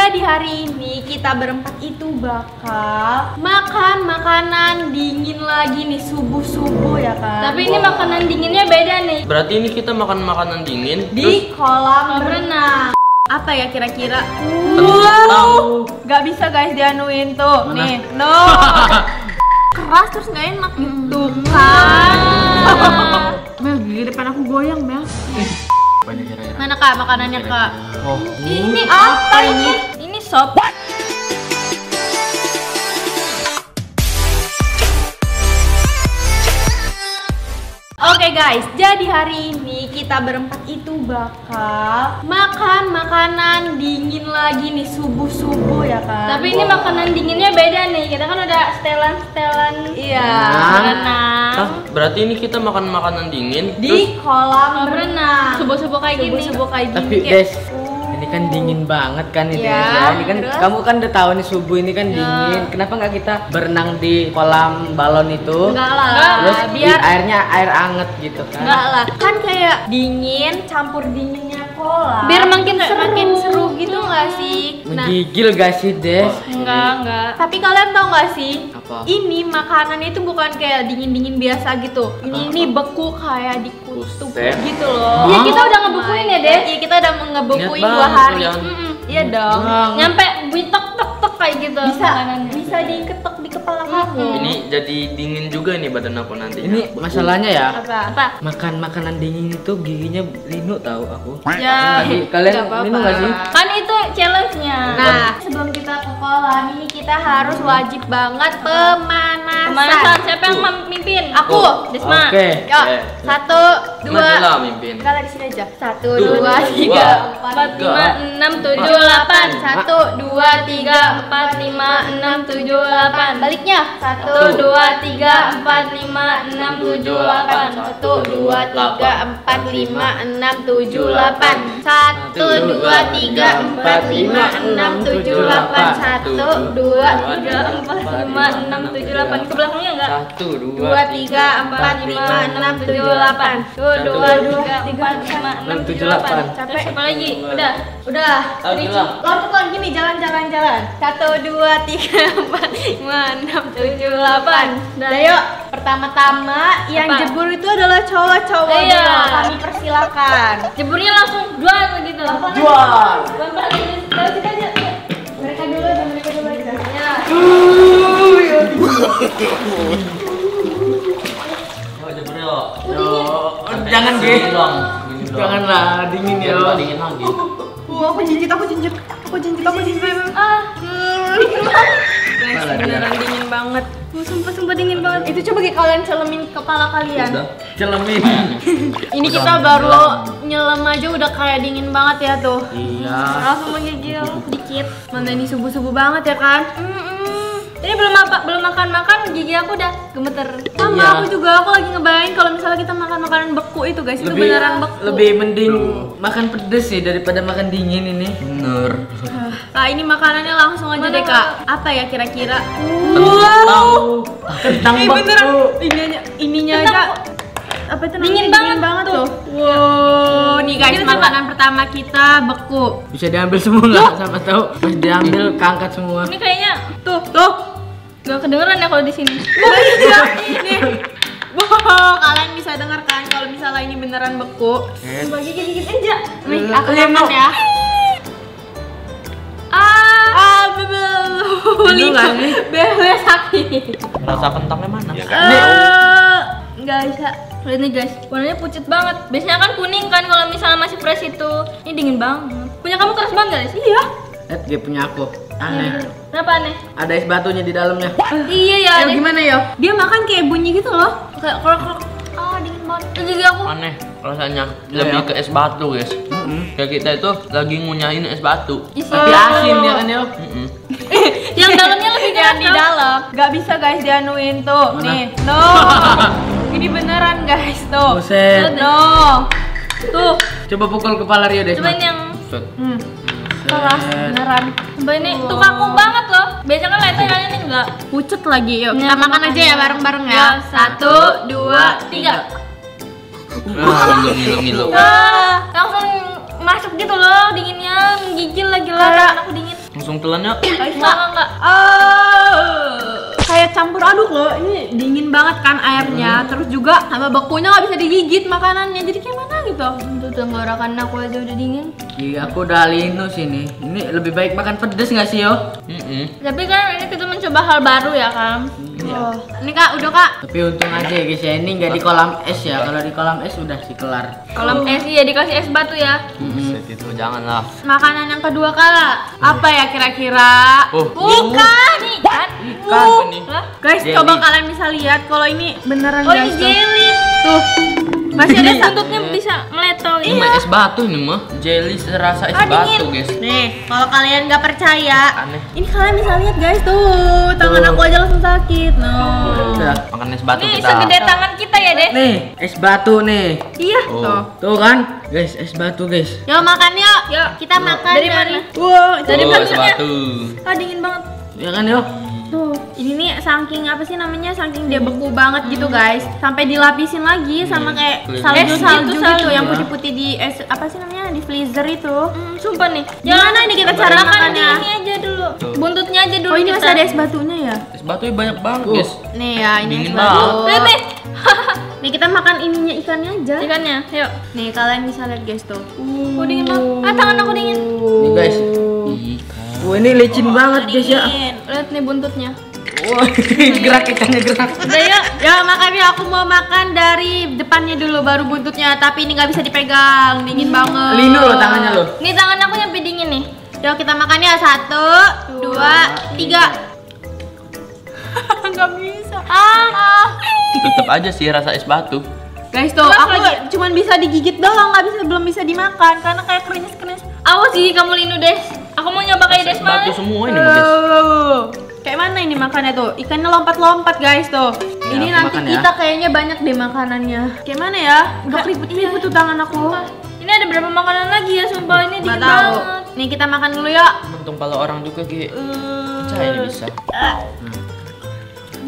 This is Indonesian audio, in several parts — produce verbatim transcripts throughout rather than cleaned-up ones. Jadi hari ini kita berempat itu bakal makan makanan dingin lagi nih, subuh-subuh ya kan. Tapi ini makanan dinginnya beda nih. Berarti ini kita makan makanan dingin di kolam renang. Apa ya kira-kira? Wow, gak bisa guys dianuin tuh. Nih, no. Keras terus gak enak gitu kan. Mel, gigi depan aku goyang Mel. Mana kak makanannya kak? Oh, ini apa ini? Ini sop. What? Oke guys, jadi hari ini kita berempat itu bakal makan makanan dingin lagi nih, subuh-subuh ya kan. Tapi ini makanan dinginnya beda nih, kita kan udah setelan-setelan. Iya, renang. Hah, berarti ini kita makan makanan dingin di kolam renang. Subuh-subuh kayak gini. Subuh-subuh kayak gini. Tapi guys, ini kan dingin banget kan ini ya. Ini kan kamu kan udah tahu nih subuh ini kan dingin. Kenapa nggak kita berenang di kolam balon itu? Enggak lah. Terus biar airnya air anget gitu kan? Enggak lah. Kan kayak dingin campur dinginnya kolam. Biar makin makin seru gitu nggak sih? Menggigil nggak sih Des? Enggak enggak. Tapi kalian tahu nggak sih? Ini makanan itu bukan kayak dingin dingin biasa gitu. Ini ini beku kayak di kutub gitu loh. Ya kita udah ngebukuin ya Des? Iya kita udah ngebukuin dua hari. Iya dong. Nyampe bunyi tok tok tok kayak gitu. Bisa bisa diketok di kepala aku. Ini jadi dingin juga nih badan aku nanti. Ini masalahnya ya. Apa? Makan makanan dingin itu giginya linu tahu aku. Ya. Kalian linu nggak sih? Kan itu challenge-nya. Nah sebelum kita ke kolam ini kita harus wajib banget pemanasan. Pemanasan siapa yang memimpin? Aku. Desma. Oke. Yuk satu dua. Kita dari sini aja. Satu dua tiga empat lima enam tujuh. delapan satu dua tiga empat lima enam tujuh delapan. Baliknya satu dua tiga empat lima enam tujuh delapan. satu dua tiga empat lima enam tujuh delapan. satu dua tiga empat lima enam tujuh delapan. satu dua tiga empat lima enam tujuh delapan. Ke belakangnya enggak? satu dua tiga empat lima enam tujuh delapan. satu dua tiga empat lima enam tujuh delapan. Capek apa lagi? Udah. Udah. Lakukan gini, jalan-jalan-jalan. Satu dua tiga empat lima enam tujuh delapan. Dah yuk. Pertama-tama yang jebur itu adalah cowok-cowok. Iya. Kami persilakan. Jeburnya langsung dual begitu. Dual. Mereka dulu, mereka dulu kita. Ya. Yuk jebur yuk. Jangan dingin dong. Janganlah dingin ya. Dingin lagi. Oh, aku jinjit, aku jinjit, aku jinjit, aku jinjit. Ah, beneran dingin banget. Gue sumpah sumpah dingin banget. Itu coba kalian celemin kepala kalian. Celemin. Ini kita baru nyelam aja udah kayak dingin banget ya tuh. Iya. Langsung menggigil dikit. Mana ini subuh subuh banget ya kan? Ini belum apa belum makan-makan gigi aku udah gemeter. Sama iya. Aku juga aku lagi ngebayangin kalau misalnya kita makan makanan beku itu guys, lebih, itu beneran beku. Lebih mending Duh. makan pedes sih daripada makan dingin ini. Bener. Nah, ini makanannya langsung aja deh, Kak. Apa ya kira-kira? Wow. Kentang beku. Ini beneran ininya ininya aja. Apa itu dingin banget, banget tuh. Wow, nih guys, makanan pertama kita beku. Bisa diambil semua nggak? Siapa tahu bisa diambil, keangkat semua. Ini kayaknya tuh, tuh. Gak kedengeran ya kalau di sini. Ini. Wow, kalian bisa dengar kan kalau misalnya ini beneran beku. Bagi dikit-dikit aja. Nih, aku makan ya. Ah, ah, bebel. Bebel sakit. Rasa kentangnya mana? Nggak bisa. Lihat nih guys, warnanya pucet banget. Biasanya kan kuning kan kalau misalnya masih fresh itu. Ini dingin banget. Punya kamu keras banget gak sih? Iya. Eh, dia punya aku. Aneh. Kenapa aneh? Ada es batunya di dalamnya. Iya ya. Ya gimana ya? Dia makan kayak bunyi gitu loh. Kayak krok-krok. Ah, dingin banget. Jadi aku aneh rasanya. Lebih ke es batu, guys. Kayak kita itu lagi ngunyahin es batu. Tapi asin ya kan ya? Yang dalamnya lebih keras di dalam. Gak bisa guys dianuin tuh. Nih. No. Ini beneran guys tuh. Buset. No. Tuh. Coba pukul kepala Rio deh. Coba ini yang hmm. keras beneran. Coba ini tuh kaku banget loh. Biasanya kan lainnya ini enggak. Pucet lagi. Yuk kita makan aja ya bareng-bareng ya. Satu, dua, tiga. Langsung masuk gitu loh dinginnya, menggigil lagi lah. Aku dingin. langsung telan yuk. Enggak, enggak. Kayak campur aduk loh, ini dingin banget kan airnya, hmm. terus juga sama bekunya nggak bisa digigit makanannya, jadi kayak mana gitu. Untuk tenggorokan aku aja udah dingin. Iya, aku udah linus ini. Ini lebih baik makan pedes nggak sih yo? Mm -mm. Tapi kan ini kita mencoba hal baru ya kan. Oh. Ini kak, udah kak. Tapi untung aja ya guys ya, ini nggak di kolam es ya. Kalau di kolam es udah sih kelar. Kolam es ya dikasih es batu ya. Mm -hmm. Itu janganlah. Makanan yang kedua kala apa ya kira-kira? Oh. Bukan. Ikan. Ikan uh. Guys, jelly. Coba kalian bisa lihat kalau ini beneran oh, guys. Oh, jelly. Tuh. Masih ada santutnya bisa meleto. Ini iya. Es batu ini mah. Jelly serasa es ah, batu, guys. Nih, kalau kalian nggak percaya, aneh. Ini kalian bisa lihat guys tuh. Tangan tuh. Aku aja langsung sakit. No. Udah, makan es batu nih, kita. Nih, segede tangan kita ya, deh. Nih, es batu nih. Iya, oh. tuh. Tuh kan? Guys, es batu, guys. Yuk makan yuk. Yuk, kita yuk. makan. Dari mana? Wow, dari mana? Es batu. Ah, dingin banget. Ya kan, yuk. Tuh, ini nih saking apa sih namanya, saking dia beku banget gitu guys, sampai dilapisin lagi sama kayak salju-salju gitu, salju yang putih-putih di es, apa sih namanya, di freezer itu. Hmm, sumpah nih, jangan ini kita cari makannya. Ini aja dulu, buntutnya aja dulu. Oh ini masih ada es batunya ya? Es batunya banyak banget guys. Nih ya, ini es batu. Nih kita makan ininya, ikannya aja. Ikannya, yuk. Nih kalian bisa lihat guys tuh. Aku dingin banget, ah tangan aku dingin. Nih guys. Wah ini licin banget guys ya. Lihat nih buntutnya. Wah, gerak ikannya gerak. Udah ya, ya makanya aku mau makan dari depannya dulu baru buntutnya. Tapi ini nggak bisa dipegang, dingin banget. Linu loh tangannya loh. Nih tangan aku nyampe dingin nih. Yuk kita makan ya, satu, dua, tiga. Nggak bisa. Ah, tetep aja sih rasa es batu. Guys tuh, aku cuman bisa digigit doang, nggak bisa belum bisa dimakan karena kayak keringet-keringet. Awas sih kamu Linu deh. Aku mau nyoba kayak des malah. Batu semua ini guys. Kayak mana ini makannya tuh? Ikannya lompat-lompat guys tuh. Ya, ini nanti kita ya. Kayaknya banyak deh makanannya. Kayak mana ya? Gak ribut-ribut tuh tangan aku. Sumpah. Ini ada berapa makanan lagi ya? Sumpah ini dikit banget. Nih kita makan dulu ya. Untung pala orang juga Ki. Uh, Percaya ini bisa. Uh. Hmm.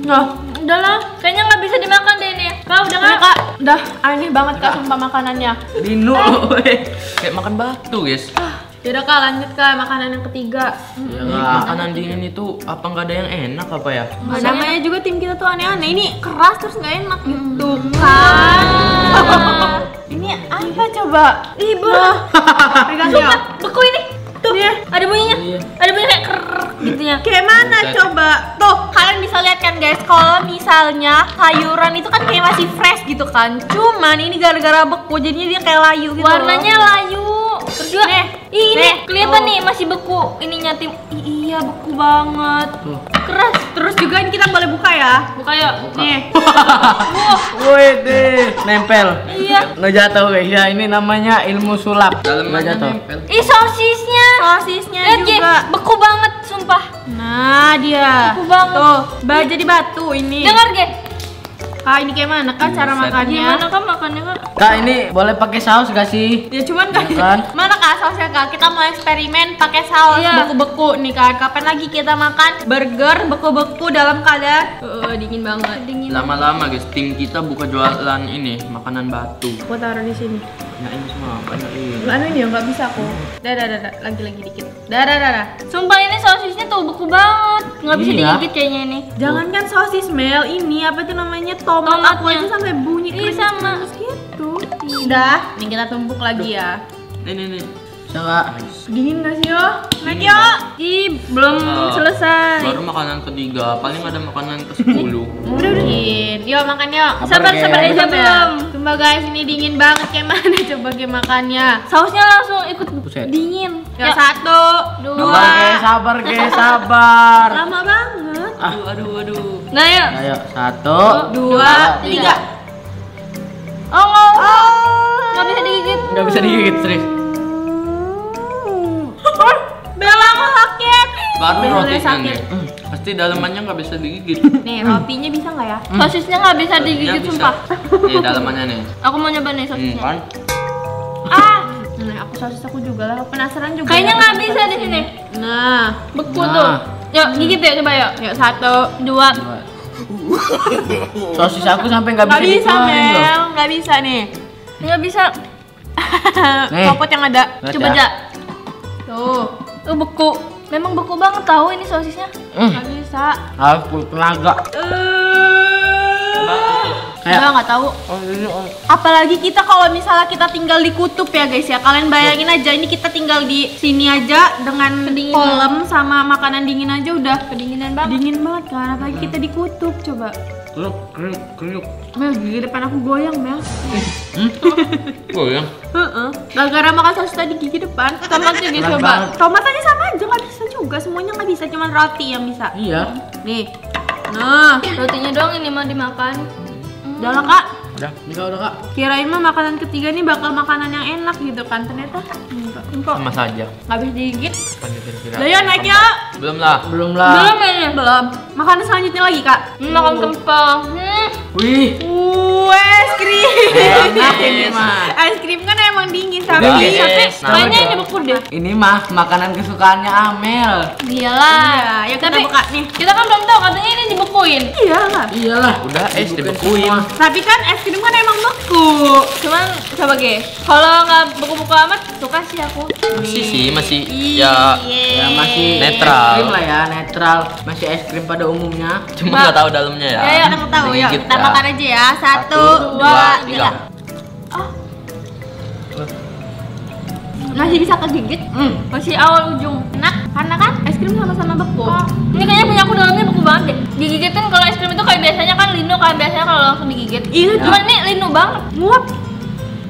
Nah, udah lah. Kayaknya nggak bisa dimakan deh ini. Kau udah nggak? Kak, udah aneh banget kak sumpah makanannya. Linu, kayak makan batu guys. Yaudah kak, lanjut kak, makanan yang ketiga. Ya, makanan dingin itu apa nggak ada yang enak apa ya? Nggak namanya juga tim kita tuh aneh-aneh. Ini keras terus nggak enak gitu kan? Ini apa coba? Ibu, pegang coba. Beku ini. Tuh, ada bunyinya. Ada bunyi kayak kerr gitu ya. Kayak mana coba? Tuh, kalian bisa lihat kan guys, kalau misalnya sayuran itu kan kayak masih fresh gitu kan. Cuman ini gara-gara beku jadinya dia kayak layu gitu. Warnanya layu. Terus juga nih, ini kelihatan nih masih beku ininya tim. Iya beku banget. Keras. Terus juga ini kita boleh buka ya? Buka yuk. Nih. Woi deh, nempel. Iya. Nggak jatuh guys ya. Ini namanya ilmu sulap. Nggak jatuh. Ih sosisnya. Sosisnya juga. Beku banget sumpah. Nah dia. Beku banget. Tuh, jadi batu ini. Dengar guys. Kak ini kayak mana kak cara makannya? Gimana kak makannya kak? Kak ini boleh pakai saus gak sih? Ya cuman kak, mana kak sausnya kak? Kita mau eksperimen pakai saus beku-beku nih kak. Kapan lagi kita makan burger beku-beku dalam keadaan dingin banget. Lama-lama guys, tim kita buka jualan ini makanan batu. Aku taruh di sini. Nggak ini semua, banyak ini. Anu ini ya nggak bisa aku. Dah dah dah, lagi-lagi dikit. Dah dah dah. Sumpah ini sausnya tuh beku banget. Nggak bisa digigit kayaknya ini. Jangankan sosis Mel, ini apa tuh namanya tomat. Aku aja sampai bunyi kering sama gitu. Udah, ini kita tumbuk lagi ya. Nih nih nih. Coba. Dingin nggak sih yo? Lagi yo. Ih belum selesai. Baru makanan ketiga, paling ada makanan ke sepuluh. Udah udah. Yo makan yo. Sabar sabar aja belum. Coba guys, ini dingin banget kayak mana coba kayak makannya. Sausnya langsung ikut dingin. Ya satu, dua. Sabar guys, sabar guys, sabar. Lama banget. Aduh, aduh, aduh. Nah, yuk. Ayo, satu, dua, tiga. Oh, nggak bisa digigit. Nggak bisa digigit, serius. Bella aku sakit. Baru rotinya nih. Pasti dalamannya nggak bisa digigit. Nih rotinya bisa nggak ya? Mm. Sosisnya nggak bisa sosisnya digigit bisa. Sumpah. Nih dalamannya nih. Aku mau nyoba nih sosisnya. Mm, kan? Ah, nah, aku sosis aku juga lah. Aku penasaran juga. Kayaknya nggak bisa di sini. Nah, beku nah. Tuh. Yuk gigit ya coba yuk. Yuk satu, dua. Sosis aku sampai nggak bisa. Nggak bisa Mel, nggak bisa nih. Nggak bisa. Copot yang ada. Coba aja. Tuh, tuh beku. Memang beku banget tahu ini sosisnya. Mm. Gak bisa. Harus tenaga. Enggak, uh, enggak tahu. Apalagi kita kalau misalnya kita tinggal di kutub ya guys ya. Kalian bayangin aja ini kita tinggal di sini aja dengan kolam sama makanan dingin aja udah kedinginan banget. Dingin banget kan, apalagi kita di kutub coba. Kriuk, kriuk, kriuk. Mel, gigi depan aku goyang, Mel. Hmm? Goyang? Heeh. Gara-gara makan sosis tadi gigi depan. Tomatnya nih coba. Tomatnya sama aja, nggak bisa juga. Semuanya nggak bisa, cuma roti yang bisa. Iya. Nih. Nah, rotinya doang ini mau dimakan. Hmm. Udah lah, Kak. Udah, enggak udah, Kak. Kirain mah makanan ketiga nih bakal makanan yang enak gitu kan. Ternyata enggak. Enggak. Sama saja. Nggak bisa digigit. Lanjutin kira. Udah ya, naik ya. Belum lah. Belum lah. Belum ini, belum. Makanan selanjutnya lagi, Kak. Hmm, makan kempang. Hmm. Wih. Uh, es krim. Enak ini mah. Es krim kan emang dingin tapi tapi kayaknya ini beku deh. Ini mah makanan kesukaannya Amel. Iyalah. Ya kita buka nih. Kita kan belum tahu katanya ini dibekuin. Iyalah. Iyalah. Udah es dibekuin. Tapi kan es krim kan emang beku. Cuman coba ge. Kalau nggak beku-beku amat suka sih aku. Masih sih masih ya masih netral. Es krim lah ya, netral. Masih es krim pada umumnya. Cuma nggak tahu dalamnya ya. Ya nggak tahu ya. Kita makan aja ya. Satu, dua, tiga. Oh. Masih bisa kegigit. Mm. Masih awal ujung. Enak karena kan es krim sama-sama beku. Oh. Ini kayaknya punya aku dalamnya beku banget deh. Digigitin kalau es krim itu kayak biasanya kan linu kan biasanya kalau langsung digigit. Iya, cuma ini linu banget. Nguap.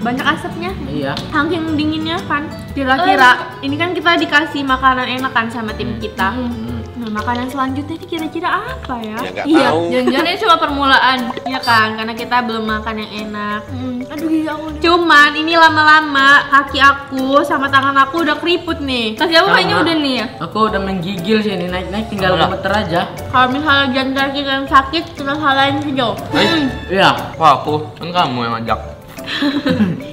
Banyak asapnya. Iya. Saking dinginnya kan. Kira-kira uh. ini kan kita dikasih makanan enak kan sama tim kita. Mm. Nah, makanan selanjutnya ini kira-kira apa ya? Ya iya, jangan-jangan ini cuma permulaan. Iya kan, karena kita belum makan yang enak. Hmm. Aduh, gigi aku udah. Cuman ini lama-lama kaki aku sama tangan aku udah keriput nih. Kaki aku kayaknya udah nih ya? Aku udah menggigil sih ini, naik-naik tinggal gemeter aja. Kalau misalnya jangan kaki yang sakit, cuma salahin hijau. Hmm. Iya, kok aku, kan kamu yang ngajak.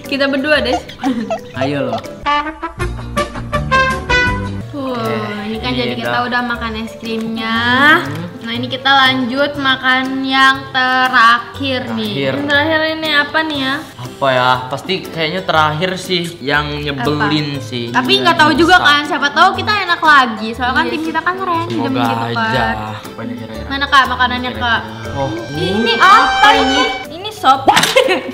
Kita berdua deh. Ayo loh. Ini kan jadi kita udah makan es krimnya. Hmm. Nah ini kita lanjut makan yang terakhir, terakhir. nih. Yang terakhir ini apa nih ya? Apa ya? Pasti kayaknya terakhir sih yang nyebelin apa? sih. Tapi nggak tahu juga kan. Siapa tahu kita enak lagi. Soalnya iya kan tim kita kan random gitu kan. Mana Kak makanannya Kak? Oh. Ini apa ini? Ini sop.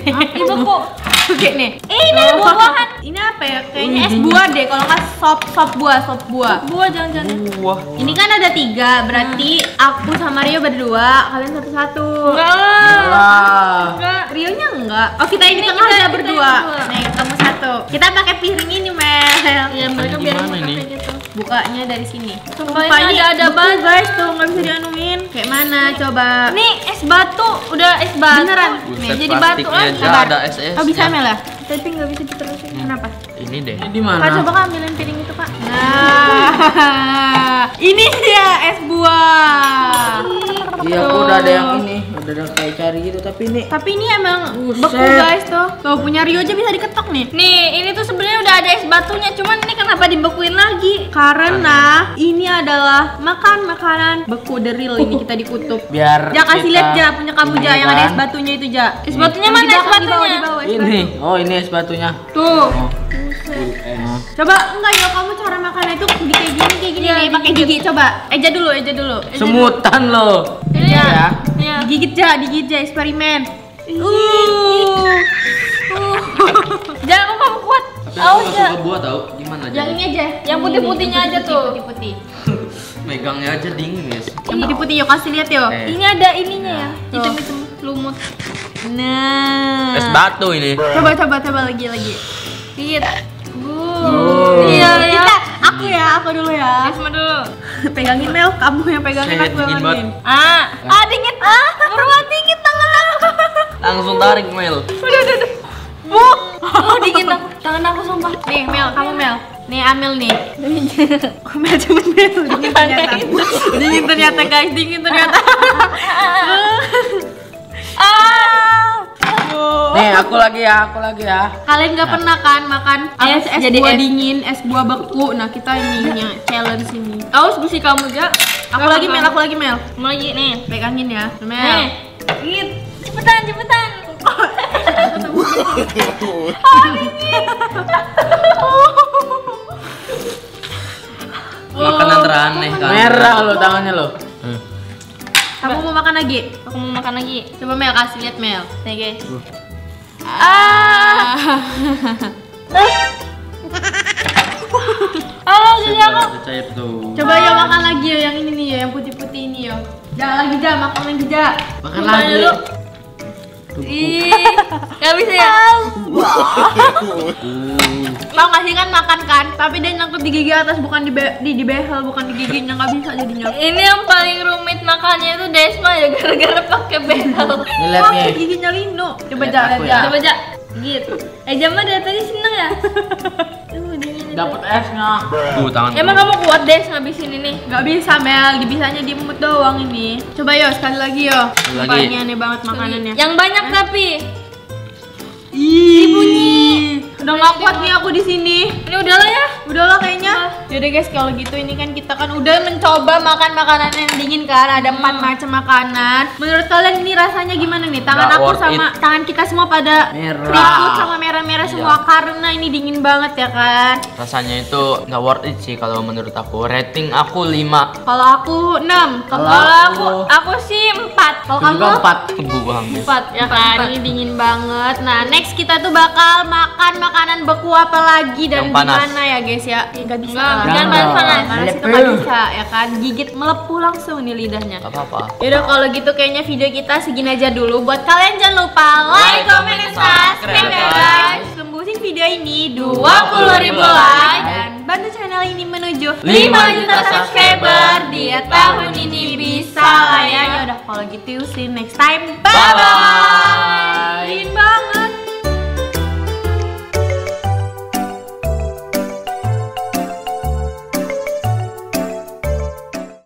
Ini beku. Oke nih. Eh, ini oh. buah-buahan. Ini apa ya? Kayaknya es buah deh. Kalau nggak sop sop buah, sop buah. Sop buah jangan-jangan. Buah. Ini kan ada tiga. Berarti hmm. aku sama Rio berdua. Kalian satu-satu. Enggak lah. Enggak. Rio nya enggak. Oh kita ini tengah ada berdua. Nih kamu satu. Kita pakai piring ini Mel. Ya mereka biar kayak gitu. Bukanya dari sini. Sumpahnya ada ada banget guys tuh nggak bisa dianuin. Kayak mana coba? Nih es batu. Udah es batu. Beneran. Nih jadi batu lah. Ada es es. Oh bisa. Lah, tapi nggak bisa diterusin. Hmm. Kenapa? Ini deh. Ini di mana? Kak, coba Kak ambilin piring itu Kak. Nah, ini dia es buah. Iya, aku udah ada yang ini, udah ada kayak cari gitu, tapi ini. Tapi ini emang Buset. beku guys tuh. Tuh punya Rio aja bisa diketok nih. Nih, ini tuh sebenarnya udah ada es batunya, cuman ini kenapa dibekuin lagi? Karena Amin. ini adalah makan makanan beku the real ini kita dikutub. Biar. Jangan kasih lihat Ja punya kamu Ja yang ada es batunya itu Ja. Es batunya mana? Es batunya. Ini. Oh ini es batunya. Tuh. Oh. Yes. Coba enggak ya kamu cara makannya itu kayak gini kayak gini ya, pakai gigi coba. Eja dulu, Eja dulu. Eja Semutan dulu. loh. Eja ya. ya. Digigit Ja, digigit Ja eksperimen. Uh. uh. Jangan kamu kuat. Aku enggak suka buah tau. Gimana aja? Yang ini aja, yang putih-putihnya aja tuh. Putih-putih. Megangnya aja dingin, guys. Yang putih-putih yuk kasih lihat yuk. Eh. Ini ada ininya ya. Hitam-hitam lumut. Nah, es batu ini. Coba coba coba lagi lagi. Gigit. Bu. Oh. Iya ya. Kita, aku ya, aku dulu ya. Sama dulu. Pegangin Mel, kamu yang pegangin aku yang ngangin. Ah, ah dingin. Ah, buruan dingin tangan aku. Langsung tarik Mel. Udah udah udah. Bu. Oh, dingin tangan. Tangan aku sumpah. Nih Mel, kamu Mel. Nih Amel nih. Amel cuma Mel. Dingin ternyata. Dingin ternyata guys, dingin ternyata. Nih aku lagi ya, aku lagi ya. Kalian nggak pernah kan makan es es buah dingin, es buah beku. Nah kita ini yang challenge ini. Aus gusi kamu aja. Aku lagi Mel, aku lagi Mel. Kamu lagi nih. Pegangin ya, Mel. Gigit, cepetan cepetan. Makanan teraneh kan. Merah lo tangannya lo. Hmm. Aku mau makan lagi. Aku mau makan lagi. Coba Mel kasih lihat Mel. Nih guys. Uh. Ah. Aduh, jadi aku. Cair tuh. Coba ya makan lagi ya yang ini nih ya, yang putih-putih ini ya. Jangan lagi dah, makan lagi dah. Makan lagi. Ih, gak bisa ya? Mau ngasih kan makan kan, tapi dia nyangkut di gigi atas, bukan di di, di behel, bukan di giginya, nggak bisa jadinya. Ini yang paling rumit makannya itu Desma ya, gara-gara pakai behel. Lihat oh, nih. Giginya Lino. Coba aja, ya. Coba aja. Gitu. Eh Jama dari tadi seneng ya? Dapat es nggak? Tuh tangan. Emang kamu kuat Des ngabisin ini? Gak bisa Mel, bisanya di mulut doang ini. Coba yo sekali lagi yo. Banyak nih banget makanannya. Yang banyak eh. tapi. Ih bunyi. Udah nggak kuat nih aku di sini. Ini udahlah ya. Udahlah kayaknya. Yaudah guys kalau gitu ini kan kita kan udah mencoba makan makanan yang dingin kan. Ada empat hmm. macam makanan. Menurut kalian ini rasanya gimana nih? Tangan gak aku sama it. Tangan kita semua pada keriput sama merah-merah semua karena ini dingin banget ya kan. Rasanya itu nggak worth it sih kalau menurut aku. Rating aku lima. Kalau aku enam. Kalau aku aku sih empat. Kalau kamu empat. Empat ya kan. Ini dingin banget. Nah next kita tuh bakal makan makanan beku apa lagi dan gimana ya guys ya? Nggak bisa. Jangan panas-panas. Panas itu nggak bisa ya kan. Gigit melepuh langsung nih lidahnya. Gak apa-apa. Yaudah kalau gitu kayaknya video kita segini aja dulu. Buat kalian jangan lupa like, comment, dan subscribe ya guys. Tembusin video ini dua puluh ribu like dan bantu channel ini menuju lima juta subscriber di tahun ini bisa lah ya. Yaudah kalau gitu see you next time. Bye bye.